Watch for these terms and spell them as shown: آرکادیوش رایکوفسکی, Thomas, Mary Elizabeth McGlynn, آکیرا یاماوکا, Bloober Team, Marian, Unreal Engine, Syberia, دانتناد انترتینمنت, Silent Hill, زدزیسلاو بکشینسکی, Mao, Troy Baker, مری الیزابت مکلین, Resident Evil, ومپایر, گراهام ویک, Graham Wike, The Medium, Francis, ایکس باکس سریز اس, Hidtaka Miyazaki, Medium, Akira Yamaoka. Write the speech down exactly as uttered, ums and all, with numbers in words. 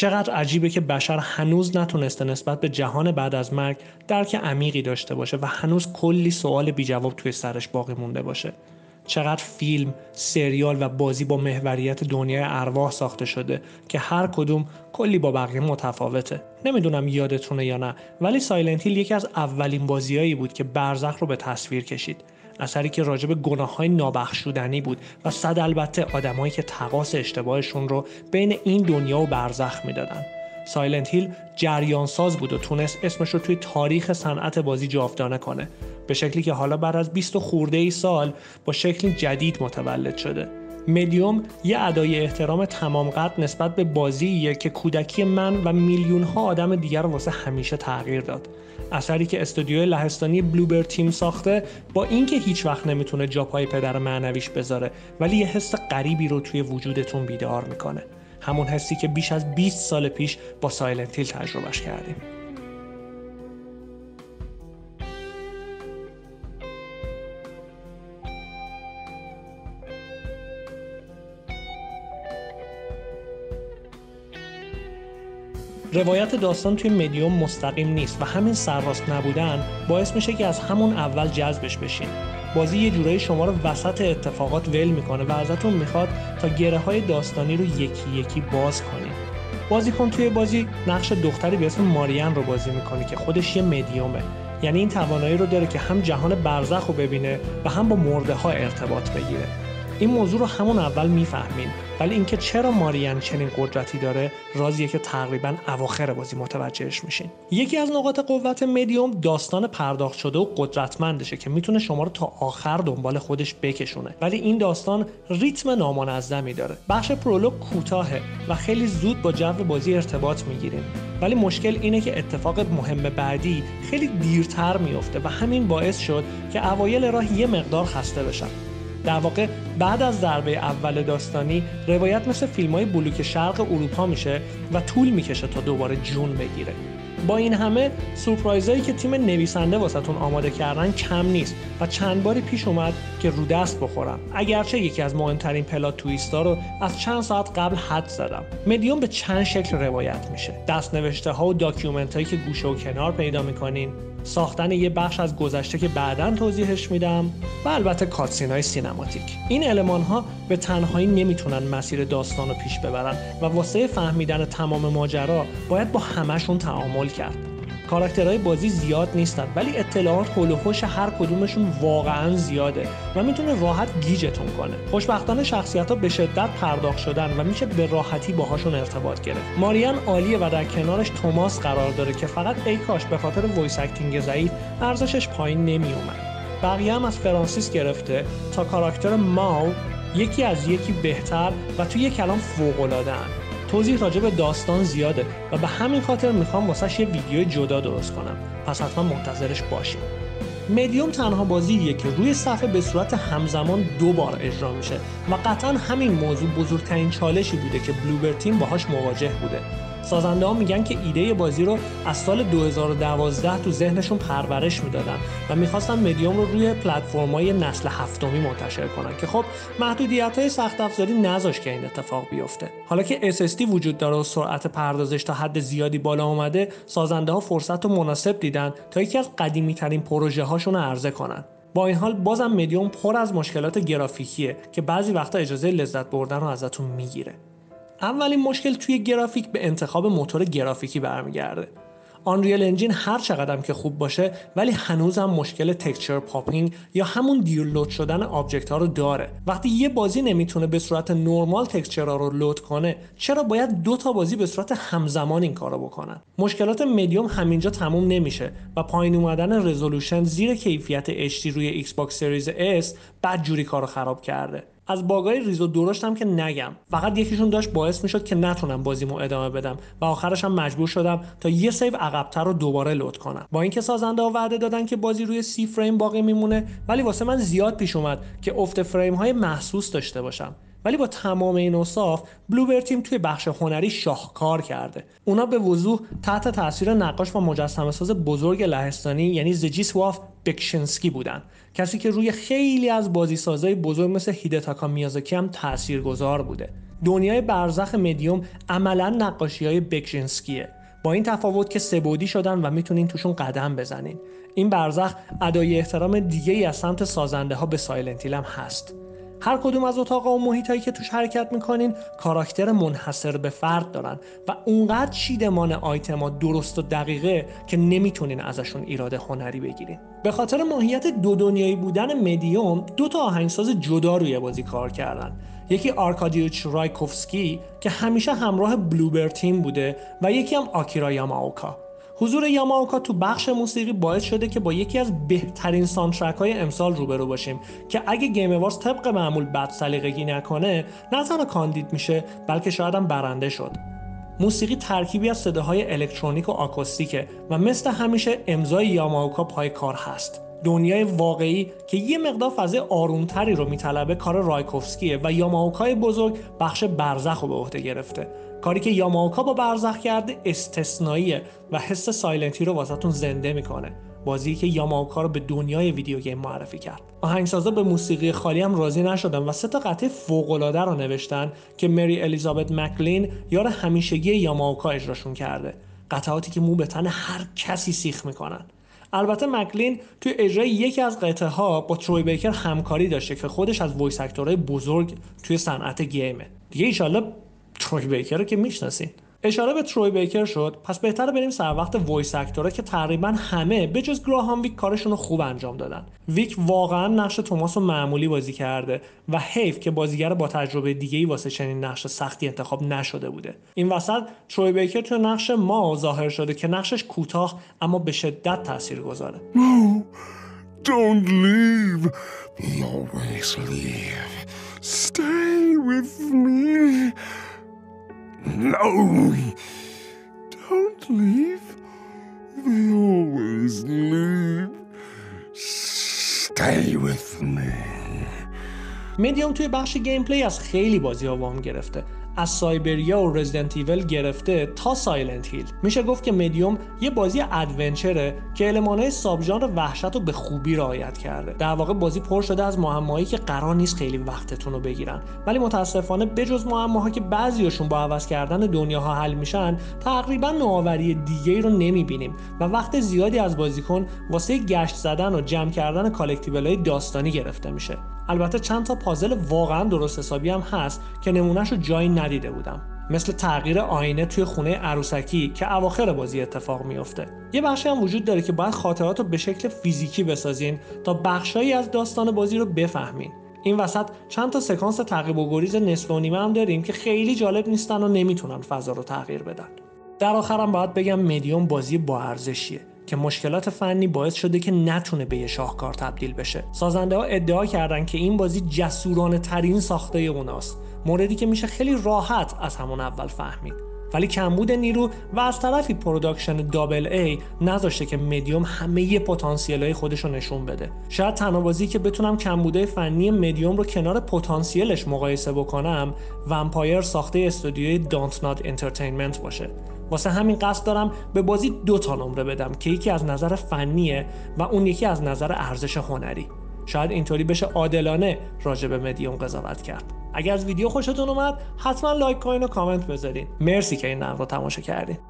چقدر عجیبه که بشر هنوز نتونسته نسبت به جهان بعد از مرگ درک عمیقی داشته باشه و هنوز کلی سوال بی جواب توی سرش باقی مونده باشه. چقدر فیلم، سریال و بازی با محوریت دنیای ارواح ساخته شده که هر کدوم کلی با بقیه متفاوته. نمیدونم یادتونه یا نه، ولی سایلنت هیل یکی از اولین بازیایی بود که برزخ رو به تصویر کشید. اثری که راجب گناه‌های نابخشودنی بود و صد البته آدمایی که تقاص اشتباهشون رو بین این دنیا و برزخ میدادن. سایلنت هیل جریان ساز بود و تونست اسمش رو توی تاریخ صنعت بازی جاودانه کنه، به شکلی که حالا بعد از بیست خورده ای سال با شکلی جدید متولد شده. مدیوم یه ادای احترام تمام قد نسبت به بازیه که کودکی من و میلیون ها آدم دیگر واسه همیشه تغییر داد. اثری که استودیوی لهستانی بلوبر تیم ساخته، با اینکه هیچ وقت نمیتونه جاپای پدر معنویش بذاره، ولی یه حس غریبی رو توی وجودتون بیدار میکنه. همون حسی که بیش از بیست سال پیش با سایلنت هیل تجربهش کردیم. روایت داستان توی مدیوم مستقیم نیست و همین سرراست نبودن باعث میشه که از همون اول جذبش بشین. بازی یه جورایی شما رو وسط اتفاقات ول میکنه و ازتون میخواد تا گره های داستانی رو یکی یکی باز کنید. بازیکن توی بازی نقش دختری به اسم ماریان رو بازی میکنه که خودش یه مدیومه، یعنی این توانایی رو داره که هم جهان برزخ رو ببینه و هم با مرده ها ارتباط بگیره. این موضوع رو همون اول میفهمین، ولی اینکه چرا ماریان چنین قدرتی داره رازیه که تقریبا اواخر بازی متوجهش میشین. یکی از نقاط قوت مدیوم داستان پرداخت شده و قدرتمندشه که میتونه شما رو تا آخر دنبال خودش بکشونه، ولی این داستان ریتم نامنظمی داره. بخش پرولوگ کوتاهه و خیلی زود با جو بازی ارتباط میگیریم، ولی مشکل اینه که اتفاق مهم بعدی خیلی دیرتر میفته و همین باعث شد که اوایل راه یه مقدار خسته بشم. در واقع بعد از ضربه اول داستانی روایت مثل فیلم‌های بلوک شرق اروپا میشه و طول میکشه تا دوباره جون بگیره. با این همه سورپرایزایی که تیم نویسنده واسهتون آماده کردن کم نیست و چند باری پیش اومد که رو دست بخورم، اگرچه یکی از مهمترین پلات تویستا رو از چند ساعت قبل حد زدم. مدیوم به چند شکل روایت میشه: دستنوشته ها و داکیومنت هایی که گوشه و کنار پیدا میکنین، ساختن یه بخش از گذشته که بعداً توضیحش میدم، و البته کاتسین‌های سینماتیک. این المان‌ها به تنهایی نمیتونن مسیر داستان رو پیش ببرن و واسه فهمیدن تمام ماجرا باید با همه‌شون تعامل کرد. کاراکترهای بازی زیاد نیستن، ولی اطلاعات هول و هوش هر کدومشون واقعاً زیاده و میتونه راحت گیجتون کنه. خوشبختانه شخصیت‌ها به شدت پرداخت شدن و میشه به راحتی باهاشون ارتباط گرفت. ماریان عالیه و در کنارش توماس قرار داره که فقط ای کاش به خاطر وایس اکتینگ ضعیف ارزشش پایین نمیومد. بقیه هم از فرانسیس گرفته تا کاراکتر ماو یکی از یکی بهتر و توی یک کلام فوق‌العاده‌اند. توضیح راجع به داستان زیاده و به همین خاطر میخوام واسش یه ویدیو جدا درست کنم، پس حتما منتظرش باشید. مدیوم تنها بازیه که روی صفحه به صورت همزمان دو بار اجرا میشه و قطعا همین موضوع بزرگترین چالشی بوده که بلوبر تیم باهاش مواجه بوده. سازنده ها میگن که ایده بازی رو از سال دو هزار و دوازده تو ذهنشون پرورش میدادن و میخواستن مدیوم رو روی پلتفرم‌های نسل هفتمی منتشر کنن که خب محدودیت‌های سخت افزاری نذاشت که این اتفاق بیفته. حالا که اس اس دی وجود داره و سرعت پردازش تا حد زیادی بالا اومده، سازنده ها فرصت رو مناسب دیدن تا یکی از قدیمی ترین پروژه هاشون رو عرضه کنن. با این حال بازم مدیوم پر از مشکلات گرافیکیه که بعضی وقتا اجازه لذت بردن رو ازتون میگیره. اولین مشکل توی گرافیک به انتخاب موتور گرافیکی برمیگرده. آنریل انجین هر چقدرم که خوب باشه، ولی هنوزم مشکل تکچر پاپینگ یا همون دیر لود شدن آبجکت ها رو داره. وقتی یه بازی نمیتونه به صورت نورمال تکچر ها رو لود کنه، چرا باید دو تا بازی به صورت همزمان این کارو بکنن؟ مشکلات مدیوم همینجا تموم نمیشه و پایین اومدن رزولوشن زیر کیفیت اچ دی روی ایکس باکس سریز اس بدجوری کارو خراب کرده. از باگای ریز و درشت هم که نگم، فقط یکیشون داشت باعث میشد که نتونم بازیمو ادامه بدم و آخرش هم مجبور شدم تا یه سیو عقب‌تر رو دوباره لود کنم. با اینکه سازنده ها وعده دادن که بازی روی سی فریم باقی میمونه، ولی واسه من زیاد پیش اومد که افت فریم های محسوس داشته باشم. ولی با تمام این اوصاف بلوبر تیم توی بخش هنری شاهکار کرده. اونا به وضوح تحت تاثیر نقاش و مجسمه‌ساز بزرگ لهستانی یعنی زدزیسلاو بکشینسکی بودن، کسی که روی خیلی از بازیسازهای بزرگ مثل هیدتاکا میازاکی هم تأثیرگذار بوده. دنیای برزخ مدیوم عملا نقاشی‌های بکشینسکیه، با این تفاوت که سه‌بعدی شدن و میتونین توشون قدم بزنین. این برزخ ادای احترام دیگه‌ای از سمت سازنده‌ها به سایلنت هیل هم هست. هر کدوم از اتاق‌ها و محیطایی که توش حرکت میکنین کاراکتر منحصر به فرد دارن و اونقدر چیدمان آیتما درست و دقیقه که نمیتونین ازشون ایراد هنری بگیرین. به خاطر ماهیت دو دنیایی بودن مدیوم، دو تا آهنگساز جدا روی بازی کار کردن. یکی آرکادیوش رایکوفسکی که همیشه همراه بلوبر تیم بوده و یکی هم آکیرا یاماوکا. حضور یاماوکا تو بخش موسیقی باعث شده که با یکی از بهترین ساندترک‌های امسال روبرو باشیم که اگه گیم اوارز طبق معمول بد سلیقگی نکنه، نه تنها کاندید میشه بلکه شاید هم برنده شد. موسیقی ترکیبی از صداهای الکترونیک و آکوستیکه و مثل همیشه امضای یاماوکا پای کار هست. دنیای واقعی که یه مقدار فضای آرومتری رو میطلبه کار رایکوفسکیه و یاماوکای بزرگ بخش برزخ رو به عهده گرفته. کاری که یاماوکا با برزخ کرده استثنائیه و حس سایلنتی رو واسهتون زنده میکنه. بازی که یاماوکا رو به دنیای ویدیو گیم معرفی کرد. آهنگسازا به موسیقی خالی هم راضی نشدن و سه تا قطعه فوق‌العاده رو نوشتن که مری الیزابت مکلین یار همیشگی یاماوکا اجراشون کرده. قطعاتی که مو به تن هر کسی سیخ میکنن. البته مکلین توی اجرای یکی از قطعه ها با تروی بیکر همکاری داشته که خودش از وایس اکتورهای بزرگ توی صنعت گیمه. دیگه ایشالله تروی بیکر رو که میشناسین. اشاره به تروی بیکر شد، پس بهتره بریم سر وقت وایس اکتورها که تقریبا همه به جز گراهام ویک کارشون رو خوب انجام دادن. ویک واقعا نقش توماس رو معمولی بازی کرده و حیف که بازیگر با تجربه دیگه‌ای واسه چنین نقش سختی انتخاب نشده بوده. این وسط تروی بیکر تو نقش ماو ظاهر شده که نقشش کوتاه اما به شدت تاثیرگذاره. No, don't leave. You always leave. Stay with me. No, don't leave. They always leave. Stay with me. مدیوم توی بخش گیم پلی از خیلی بازی‌ها وام گرفته. از سایبریا و رزیدنت ایول گرفته تا سایلنت هیل. میشه گفت که مدیوم یه بازی ادونچره که المان‌های ساب ژانر وحشت رو به خوبی رعایت کرده. در واقع بازی پر شده از معماهایی که قرار نیست خیلی وقتتون رو بگیرن، ولی متاسفانه بجز معماها که بعضیاشون با عوض کردن دنیاها حل میشن، تقریبا نوآوری دیگه‌ای رو نمیبینیم و وقت زیادی از بازیکن واسه گشت زدن و جمع کردن کالکتیبل‌های داستانی گرفته میشه. البته چند تا پازل واقعا درست حسابی هم هست که نمونه‌شو جایی ندیده بودم، مثل تغییر آینه توی خونه عروسکی که اواخر بازی اتفاق میفته. یه بخشی هم وجود داره که باید خاطرات رو به شکل فیزیکی بسازین تا بخشایی از داستان بازی رو بفهمین. این وسط چند تا سکانس تعقیب و گریز نصف و نیمه هم داریم که خیلی جالب نیستن و نمیتونن فضا رو تغییر بدن. در آخرم باید بگم مدیوم بازی با ارزشیه که مشکلات فنی باعث شده که نتونه به یه شاهکار تبدیل بشه. سازنده‌ها ادعا کردن که این بازی جسورانه ترین ساخته اوناست، موردی که میشه خیلی راحت از همون اول فهمید، ولی کمبود نیرو و از طرفی پروداکشن دابل ای نذاشته که مدیوم همه ی پتانسیل‌های خودش رو نشون بده. شاید تنها بازی که بتونم کمبودهای فنی مدیوم رو کنار پتانسیلش مقایسه بکنم، ومپایر ساخته استودیوی دانتناد انترتینمنت باشه. واسه همین قصد دارم به بازی دو تا نمره بدم که یکی از نظر فنیه و اون یکی از نظر ارزش هنری. شاید اینطوری بشه عادلانه راجع به مدیوم قضاوت کرد. اگر از ویدیو خوشتون اومد حتما لایک کنین و کامنت بذارین. مرسی که این نقد رو تماشا کردین.